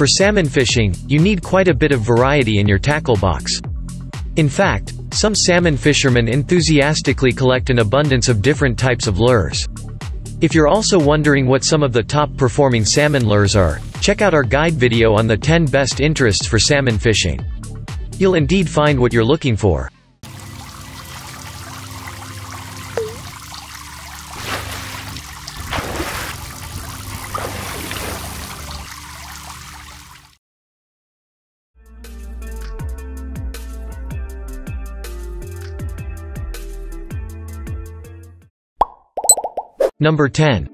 For salmon fishing, you need quite a bit of variety in your tackle box. In fact, some salmon fishermen enthusiastically collect an abundance of different types of lures. If you're also wondering what some of the top-performing salmon lures are, check out our guide video on the 10 best interests for salmon fishing. You'll indeed find what you're looking for. Number 10.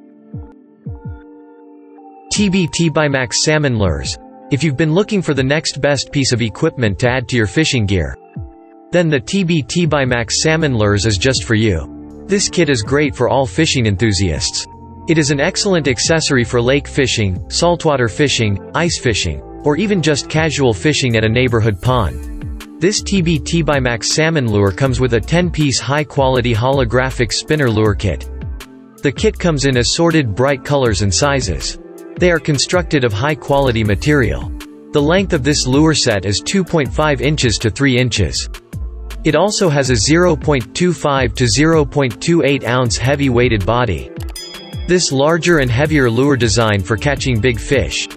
TB Tbuymax Salmon Lures. If you've been looking for the next best piece of equipment to add to your fishing gear, then the TB Tbuymax Salmon Lures is just for you. This kit is great for all fishing enthusiasts. It is an excellent accessory for lake fishing, saltwater fishing, ice fishing, or even just casual fishing at a neighborhood pond. This TB Tbuymax Salmon Lure comes with a 10-piece high-quality holographic spinner lure kit. The kit comes in assorted bright colors and sizes. They are constructed of high-quality material. The length of this lure set is 2.5 inches to 3 inches. It also has a 0.25 to 0.28 ounce heavy-weighted body. This larger and heavier lure design for catching big fish.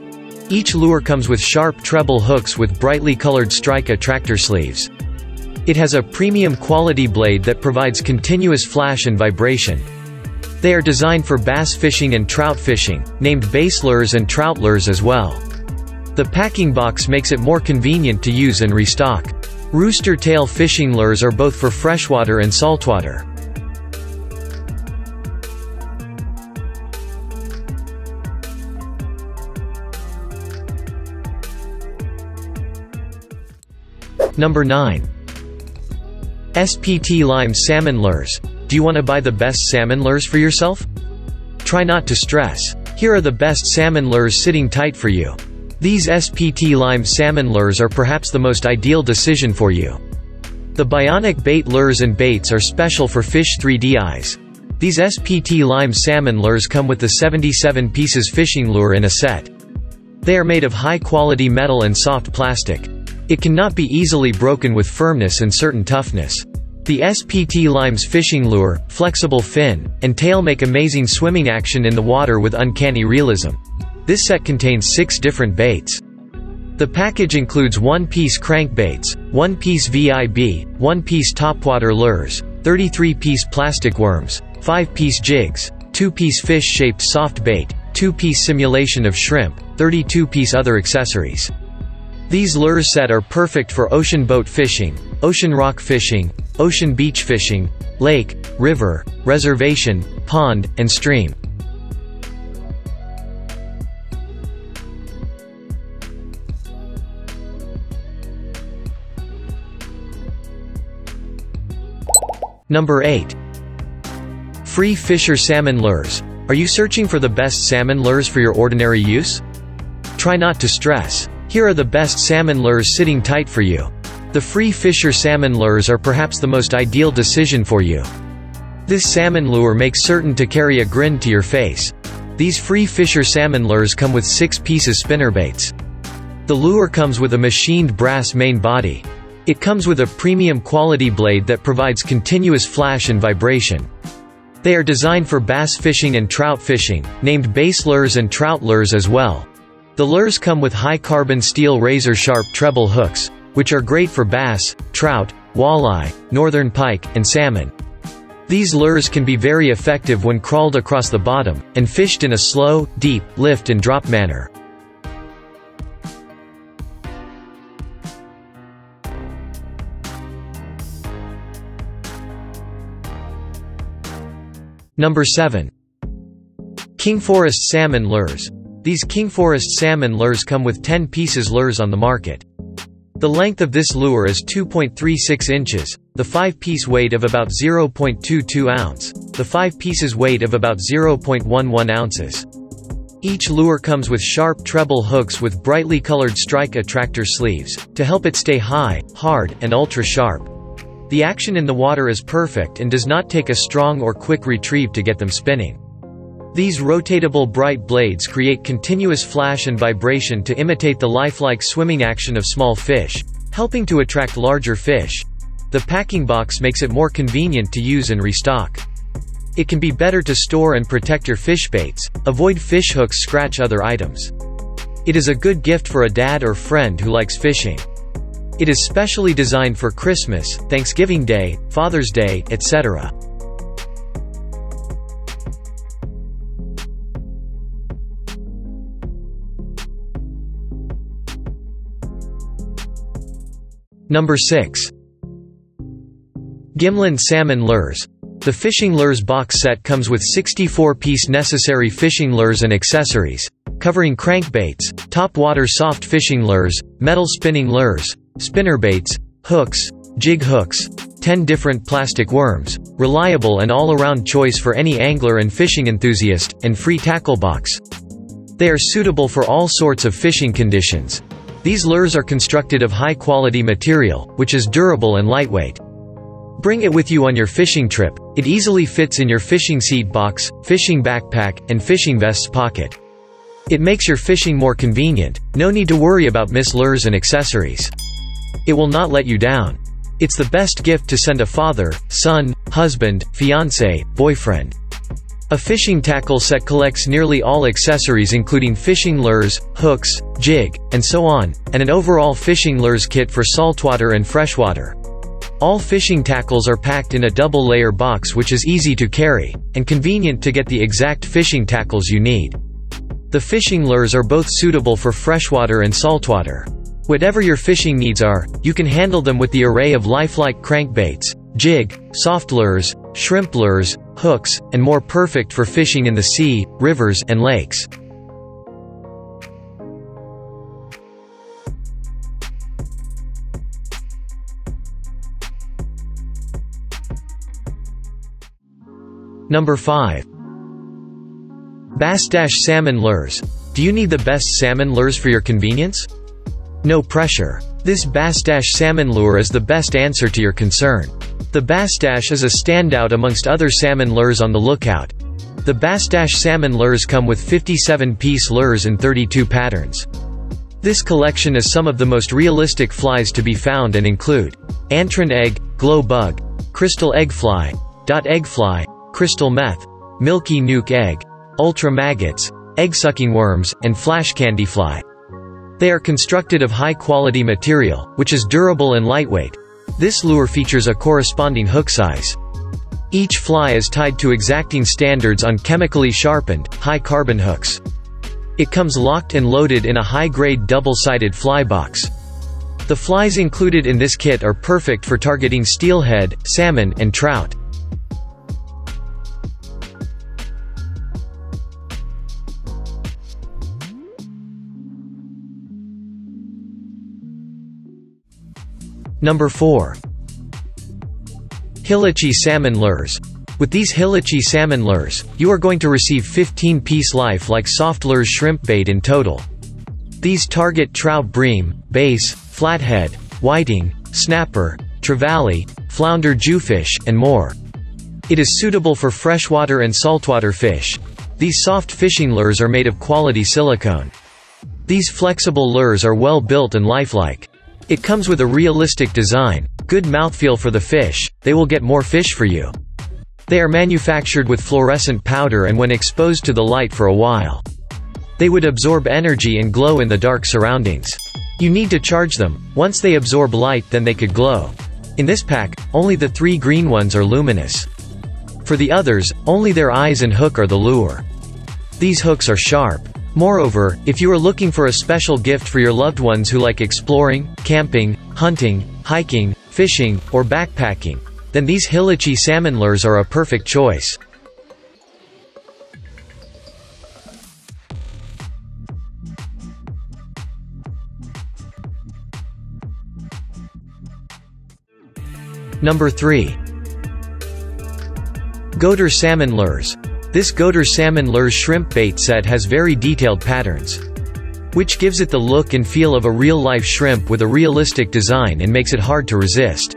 Each lure comes with sharp treble hooks with brightly colored strike attractor sleeves. It has a premium quality blade that provides continuous flash and vibration. They are designed for bass fishing and trout fishing, named bass lures and trout lures as well. The packing box makes it more convenient to use and restock. Rooster tail fishing lures are both for freshwater and saltwater. Number 9. Sptlimes Salmon Lures. Do you want to buy the best salmon lures for yourself? Try not to stress. Here are the best salmon lures sitting tight for you. These Sptlimes salmon lures are perhaps the most ideal decision for you. The bionic bait lures and baits are special for fish 3D eyes. These Sptlimes salmon lures come with the 77 pieces fishing lure in a set. They are made of high-quality metal and soft plastic. It cannot be easily broken with firmness and certain toughness. The Sptlimes fishing lure, flexible fin, and tail make amazing swimming action in the water with uncanny realism. This set contains 6 different baits. The package includes 1-piece crankbaits, 1-piece VIB, 1-piece topwater lures, 33-piece plastic worms, 5-piece jigs, 2-piece fish-shaped soft bait, 2-piece simulation of shrimp, 32-piece other accessories. These lures set are perfect for ocean boat fishing, ocean rock fishing, ocean beach fishing, lake, river, reservation, pond, and stream. Number 8. Free Fisher Salmon Lures. Are you searching for the best salmon lures for your ordinary use? Try not to stress. Here are the best salmon lures sitting tight for you. The Free Fisher salmon lures are perhaps the most ideal decision for you. This salmon lure makes certain to carry a grin to your face. These Free Fisher salmon lures come with 6 pieces spinnerbaits. The lure comes with a machined brass main body. It comes with a premium quality blade that provides continuous flash and vibration. They are designed for bass fishing and trout fishing, named bass lures and trout lures as well. The lures come with high-carbon steel razor-sharp treble hooks, which are great for bass, trout, walleye, northern pike, and salmon. These lures can be very effective when crawled across the bottom, and fished in a slow, deep, lift and drop manner. Number 7. Kingforest Salmon Lures. These Kingforest salmon lures come with 10 pieces lures on the market. The length of this lure is 2.36 inches, the 5-piece weight of about 0.22 ounce, the 5 pieces weight of about 0.11 ounces. Each lure comes with sharp treble hooks with brightly colored strike attractor sleeves, to help it stay high, hard, and ultra-sharp. The action in the water is perfect and does not take a strong or quick retrieve to get them spinning. These rotatable bright blades create continuous flash and vibration to imitate the lifelike swimming action of small fish, helping to attract larger fish. The packing box makes it more convenient to use and restock. It can be better to store and protect your fish baits, avoid fish hooks scratch other items. It is a good gift for a dad or friend who likes fishing. It is specially designed for Christmas, Thanksgiving Day, Father's Day, etc. Number 6. Gimland Salmon Lures. The fishing lures box set comes with 64-piece necessary fishing lures and accessories, covering crankbaits, topwater soft fishing lures, metal spinning lures, spinnerbaits, hooks, jig hooks, 10 different plastic worms, reliable and all-around choice for any angler and fishing enthusiast, and free tackle box. They are suitable for all sorts of fishing conditions. These lures are constructed of high-quality material, which is durable and lightweight. Bring it with you on your fishing trip. It easily fits in your fishing seat box, fishing backpack, and fishing vest's pocket. It makes your fishing more convenient, no need to worry about missed lures and accessories. It will not let you down. It's the best gift to send a father, son, husband, fiancé, boyfriend. A fishing tackle set collects nearly all accessories including fishing lures, hooks, jig, and so on, and an overall fishing lures kit for saltwater and freshwater. All fishing tackles are packed in a double-layer box which is easy to carry, and convenient to get the exact fishing tackles you need. The fishing lures are both suitable for freshwater and saltwater. Whatever your fishing needs are, you can handle them with the array of lifelike crankbaits, jig, soft lures, shrimp lures, hooks, and more, perfect for fishing in the sea, rivers, and lakes. Number 5. Bassdash Salmon Lures. Do you need the best salmon lures for your convenience? No pressure. This Bassdash salmon lure is the best answer to your concern. The Bassdash is a standout amongst other salmon lures on the lookout. The Bassdash salmon lures come with 57-piece lures in 32 patterns. This collection is some of the most realistic flies to be found and include Antron Egg, Glow Bug, Crystal Egg Fly, Dot Egg Fly, Crystal Meth, Milky Nuke Egg, Ultra Maggots, Egg-Sucking Worms, and Flash Candy Fly. They are constructed of high-quality material, which is durable and lightweight. This lure features a corresponding hook size. Each fly is tied to exacting standards on chemically sharpened, high-carbon hooks. It comes locked and loaded in a high-grade double-sided fly box. The flies included in this kit are perfect for targeting steelhead, salmon, and trout. Number 4. Hilitchi Salmon Lures. With these Hilitchi salmon lures, you are going to receive 15-piece life-like soft lures shrimp bait in total. These target trout bream, bass, flathead, whiting, snapper, trevally, flounder jewfish, and more. It is suitable for freshwater and saltwater fish. These soft fishing lures are made of quality silicone. These flexible lures are well built and lifelike. It comes with a realistic design, good mouthfeel for the fish, they will get more fish for you. They are manufactured with fluorescent powder, and when exposed to the light for a while, they would absorb energy and glow in the dark surroundings. You need to charge them. Once they absorb light, then they could glow. In this pack, only the 3 green ones are luminous. For the others, only their eyes and hook are the lure. These hooks are sharp. Moreover, if you are looking for a special gift for your loved ones who like exploring, camping, hunting, hiking, fishing, or backpacking, then these Hilitchi salmon lures are a perfect choice. Number 3. Goture Salmon Lures. This Goture Salmon Lures shrimp bait set has very detailed patterns, which gives it the look and feel of a real-life shrimp with a realistic design and makes it hard to resist.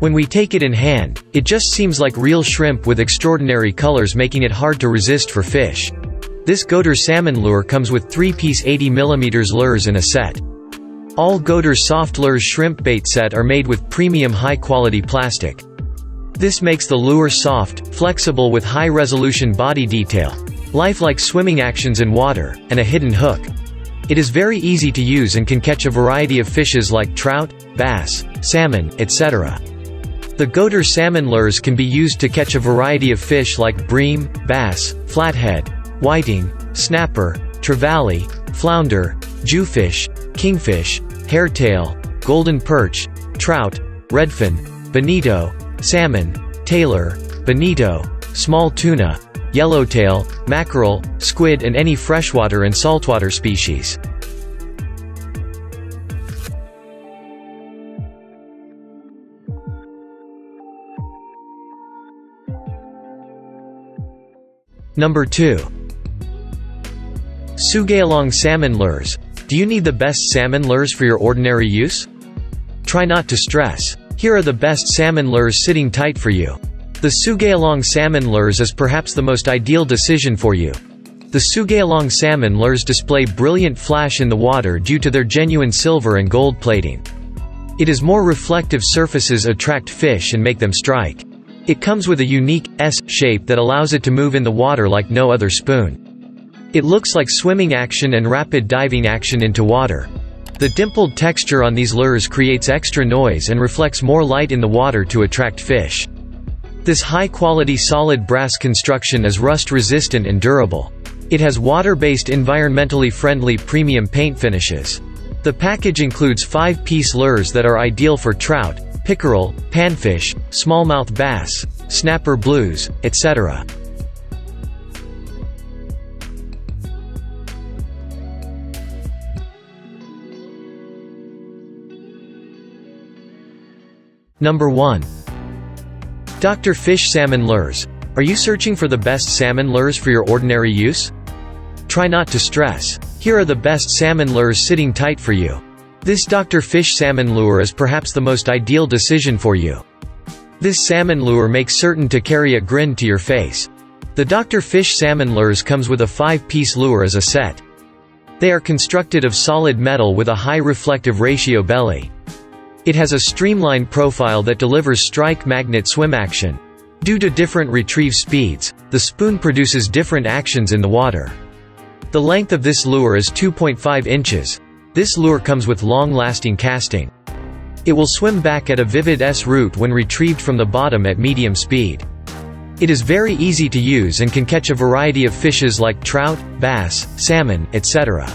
When we take it in hand, it just seems like real shrimp with extraordinary colors, making it hard to resist for fish. This Goture salmon lure comes with 3-piece 80mm lures in a set. All Goture soft lures shrimp bait set are made with premium high-quality plastic. This makes the lure soft, flexible with high-resolution body detail, lifelike swimming actions in water, and a hidden hook. It is very easy to use and can catch a variety of fishes like trout, bass, salmon, etc. The Goture salmon lures can be used to catch a variety of fish like bream, bass, flathead, whiting, snapper, trevally, flounder, jewfish, kingfish, hairtail, golden perch, trout, redfin, bonito, salmon, tailor, bonito, small tuna, yellowtail, mackerel, squid, and any freshwater and saltwater species. Number 2. Sougayilang salmon lures. Do you need the best salmon lures for your ordinary use? Try not to stress. Here are the best salmon lures sitting tight for you. The Sougayilang salmon lures is perhaps the most ideal decision for you. The Sougayilang salmon lures display brilliant flash in the water due to their genuine silver and gold plating. It is more reflective surfaces attract fish and make them strike. It comes with a unique S shape that allows it to move in the water like no other spoon. It looks like swimming action and rapid diving action into water. The dimpled texture on these lures creates extra noise and reflects more light in the water to attract fish. This high-quality solid brass construction is rust-resistant and durable. It has water-based environmentally friendly premium paint finishes. The package includes 5-piece lures that are ideal for trout, pickerel, panfish, smallmouth bass, snapper blues, etc. Number 1. Dr. Fish salmon lures. Are you searching for the best salmon lures for your ordinary use? Try not to stress. Here are the best salmon lures sitting tight for you. This Dr. Fish salmon lure is perhaps the most ideal decision for you. This salmon lure makes certain to carry a grin to your face. The Dr. Fish salmon lures comes with a 5-piece lure as a set. They are constructed of solid metal with a high reflective ratio belly. It has a streamlined profile that delivers strike magnet swim action. Due to different retrieve speeds, the spoon produces different actions in the water. The length of this lure is 2.5 inches. This lure comes with long-lasting casting. It will swim back at a vivid S route when retrieved from the bottom at medium speed. It is very easy to use and can catch a variety of fishes like trout, bass, salmon, etc.